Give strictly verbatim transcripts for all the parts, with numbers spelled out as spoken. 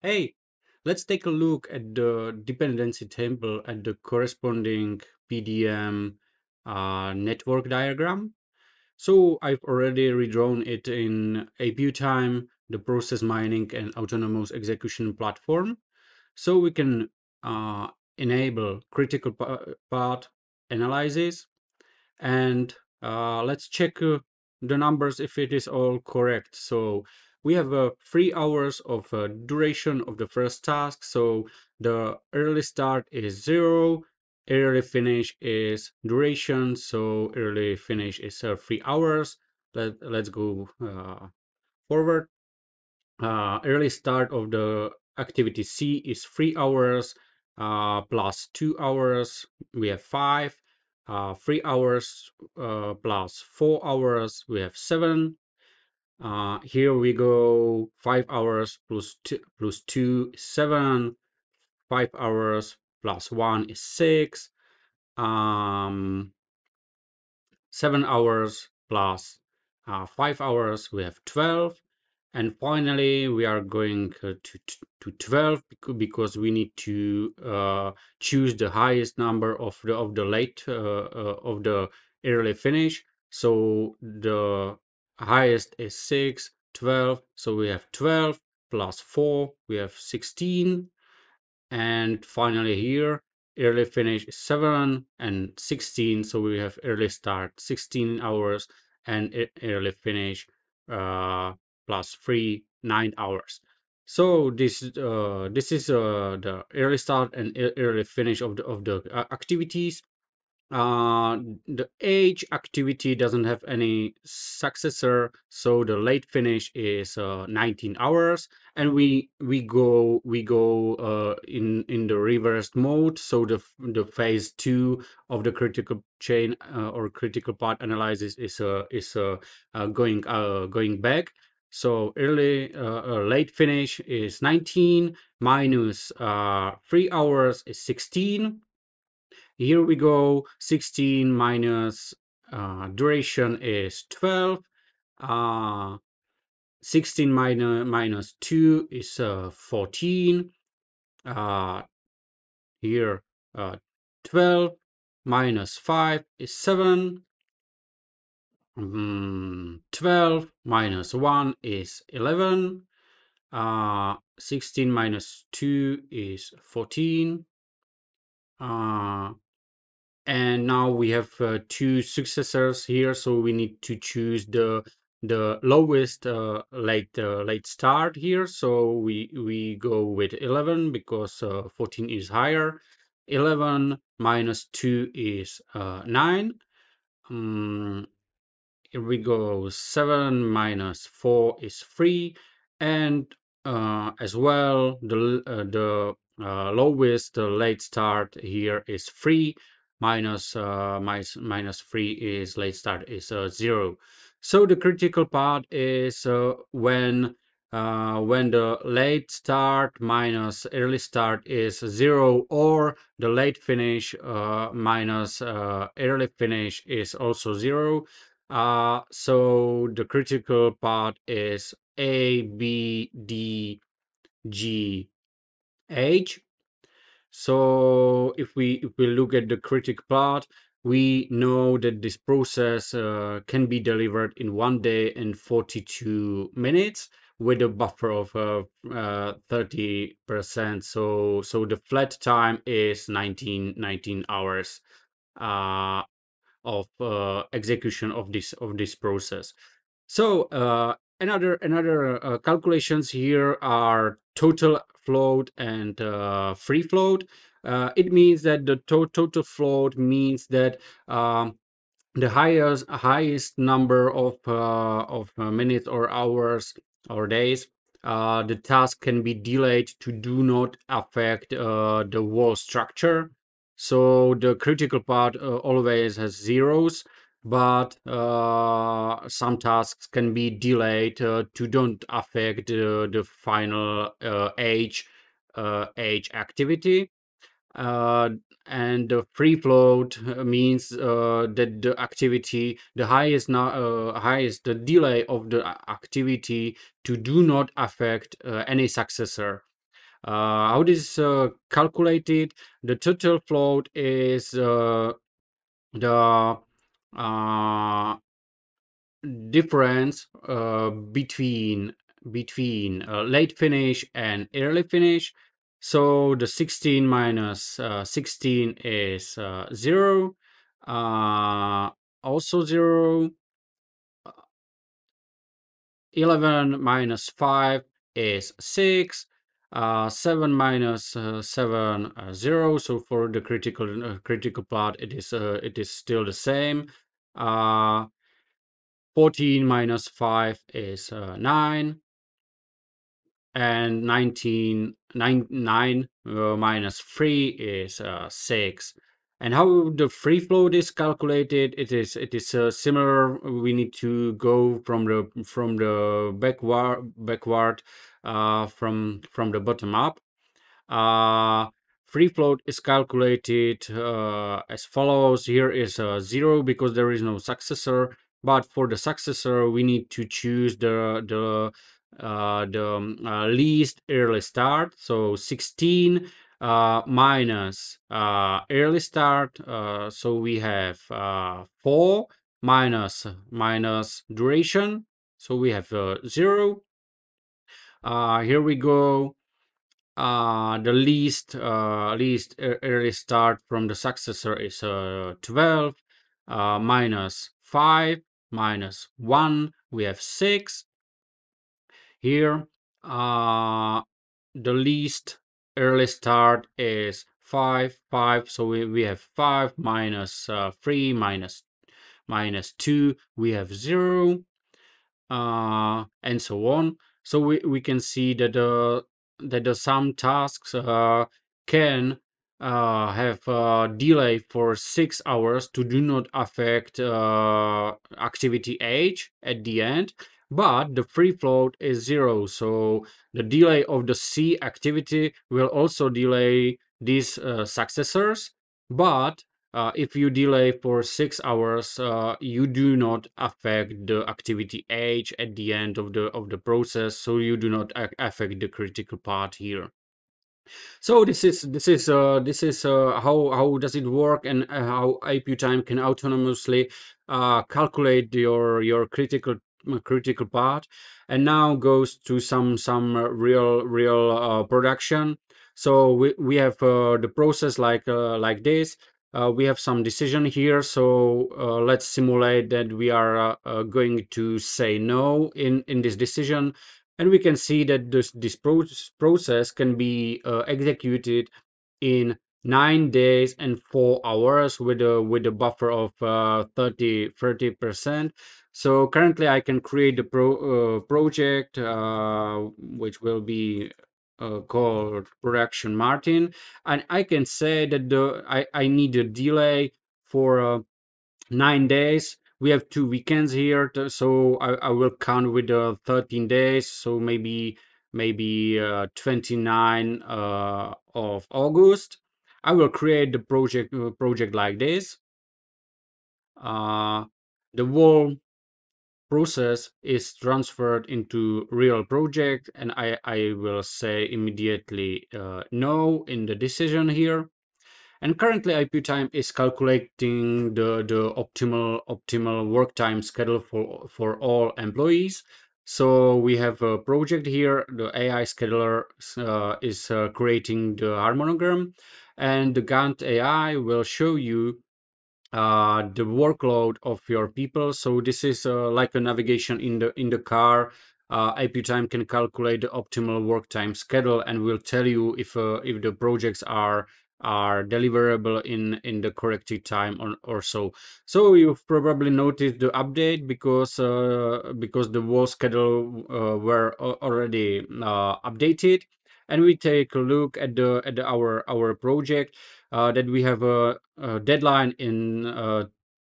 Hey, let's take a look at the dependency table and the corresponding P D M uh, network diagram. So I've already redrawn it in APUtime, the process mining and autonomous execution platform. So we can uh, enable critical path analysis, and uh, let's check uh, the numbers if it is all correct. So we have uh, three hours of uh, duration of the first task. So the early start is zero, early finish is duration. So early finish is uh, three hours. Let, let's go uh, forward. Uh, early start of the activity C is three hours uh, plus two hours. We have five. Uh, three hours uh, plus four hours, we have seven. Uh, here we go, five hours plus two, plus two is seven. Five hours plus one is six. Um, seven hours plus uh, five hours, we have twelve. And finally, we are going to, to twelve because we need to uh, choose the highest number of the of the late uh, uh, of the early finish. So the highest is six, twelve. So we have twelve plus four, we have sixteen. And finally here, early finish is seven and sixteen. So we have early start sixteen hours and early finish Uh, plus three, nine hours. So this uh, this is uh, the early start and early finish of the of the uh, activities. Uh, the age activity doesn't have any successor, so the late finish is uh, nineteen hours, and we we go we go uh, in in the reversed mode. So the the phase two of the critical chain uh, or critical path analysis is uh, is uh, uh, going uh, going back. So early uh, late finish is nineteen minus uh, three hours is sixteen. Here we go, sixteen minus uh, duration is twelve. Uh, sixteen minus, minus two is uh, fourteen. Uh, here uh, twelve minus five is seven. Mm, twelve minus one is eleven, uh, sixteen minus two is fourteen, uh, and now we have uh, two successors here, so we need to choose the the lowest uh, late uh, late start here. So we we go with eleven because uh, fourteen is higher. eleven minus two is uh, nine. Um, Here we go, seven minus four is three, and uh, as well the uh, the uh, lowest the late start here is three minus, uh, minus minus three is late start is uh, zero. So the critical part is uh, when uh, when the late start minus early start is zero, or the late finish uh, minus uh, early finish is also zero. Uh, so the critical part is A, B, D, G, H. So if we if we look at the critical part, we know that this process uh, can be delivered in one day and forty-two minutes with a buffer of uh, uh, thirty percent. So so the flat time is nineteen hours. Uh, of uh, execution of this of this process. So uh, another another uh, calculations here are total float and uh, free float. Uh, it means that the to total float means that um, the highest highest number of uh, of minutes or hours or days uh, the task can be delayed to do not affect uh, the whole structure. So the critical part uh, always has zeros, but uh, some tasks can be delayed uh, to don't affect uh, the final uh, age, uh, age activity. Uh, and the free float means uh, that the activity, the highest, uh, highest the delay of the activity to do not affect uh, any successor. Uh, how it is uh, calculated, the total float is uh, the uh, difference uh, between between uh, late finish and early finish. So the sixteen minus uh, sixteen is uh, zero, uh, also zero. eleven minus five is six. Uh, seven minus uh, seven uh, zero. So for the critical uh, critical part, it is uh, it is still the same. Uh, fourteen minus five is uh, nine. And nineteen, nine, nine uh, minus three is uh, six. And how the free float is calculated, it is it is uh, similar. We need to go from the from the backward backward uh, from from the bottom up. Uh, free float is calculated uh, as follows. Here is a zero because there is no successor. But for the successor, we need to choose the the uh the um, uh, least early start. So sixteen uh minus uh early start, uh so we have uh four minus minus duration, so we have uh, zero. Uh here we go. Uh the least uh least early start from the successor is uh twelve uh minus five minus one, we have six. Here, uh, the least early start is five, five. So we, we have five minus uh, three minus minus two. We have zero, uh, and so on. So we we can see that the that the some tasks uh, can uh, have a delay for six hours to do not affect uh, activity age at the end. But the free float is zero, so the delay of the C activity will also delay these uh, successors. But uh, if you delay for six hours, uh, you do not affect the activity age at the end of the of the process, so you do not affect the critical part here. So this is this is uh, this is uh, how how does it work, and how APUtime can autonomously uh, calculate your your critical. critical part. And now goes to some some real real uh, production. So we we have uh, the process like uh, like this. Uh, we have some decision here, so uh, let's simulate that we are uh, uh, going to say no in in this decision, and we can see that this this pro process can be uh, executed in nine days and four hours with a with a buffer of uh, thirty percent. So currently I can create the pro, uh, project uh, which will be uh, called Production Martin, and I can say that the I, I need a delay for uh, nine days. We have two weekends here, so I, I will count with the uh, thirteen days, so maybe maybe uh, twenty-ninth uh, of August. I will create the project uh, project like this. Uh, the whole process is transferred into real project, and I, I will say immediately uh, no in the decision here. And currently APUtime is calculating the, the optimal optimal work time schedule for, for all employees. So we have a project here, the A I scheduler uh, is uh, creating the harmonogram, and the Gantt A I will show you uh, the workload of your people. So this is uh, like a navigation in the in the car. Uh, APUtime can calculate the optimal work time schedule and will tell you if uh, if the projects are are deliverable in in the correct time or, or so. So you've probably noticed the update because uh, because the whole schedule uh, were already uh, updated. And we take a look at the at the, our our project uh, that we have a, a deadline in uh,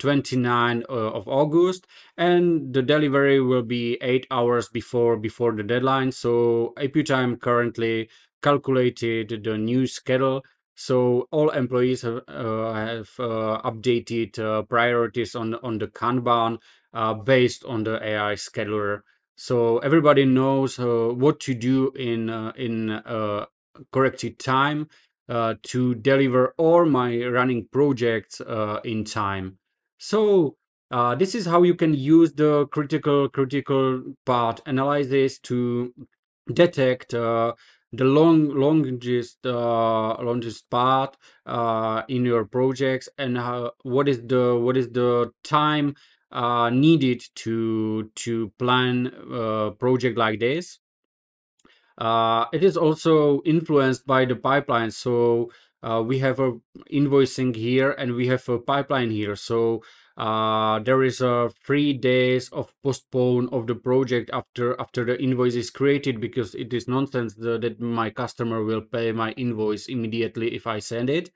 twenty-ninth uh, of August, and the delivery will be eight hours before before the deadline. So APUtime currently calculated the new schedule. So all employees have uh, have uh, updated uh, priorities on on the Kanban uh, based on the A I scheduler. So everybody knows uh, what to do in uh, in uh, corrected time uh, to deliver all my running projects uh, in time. So uh, this is how you can use the critical critical path analysis to detect uh, the long longest uh, longest path uh, in your projects, and how, what is the what is the time uh, needed to to plan a project like this. Uh, it is also influenced by the pipeline. So uh, we have a invoicing here and we have a pipeline here. So uh, there is a three days of postpone of the project after after the invoice is created, because it is nonsense the, that my customer will pay my invoice immediately if I send it.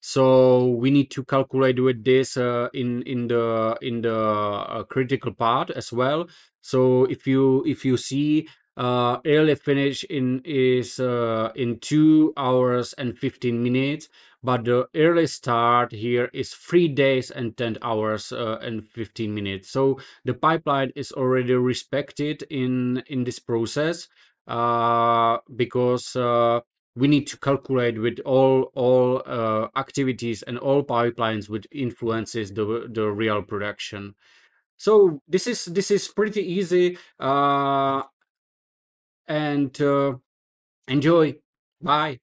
So we need to calculate with this uh, in in the in the uh, critical part as well. So if you if you see. Uh, early finish in is uh, in two hours and fifteen minutes, but the early start here is three days and ten hours uh, and fifteen minutes. So the pipeline is already respected in in this process, uh, because uh, we need to calculate with all all uh, activities and all pipelines which influences the the real production. So this is this is pretty easy. Uh, and uh, enjoy. Bye.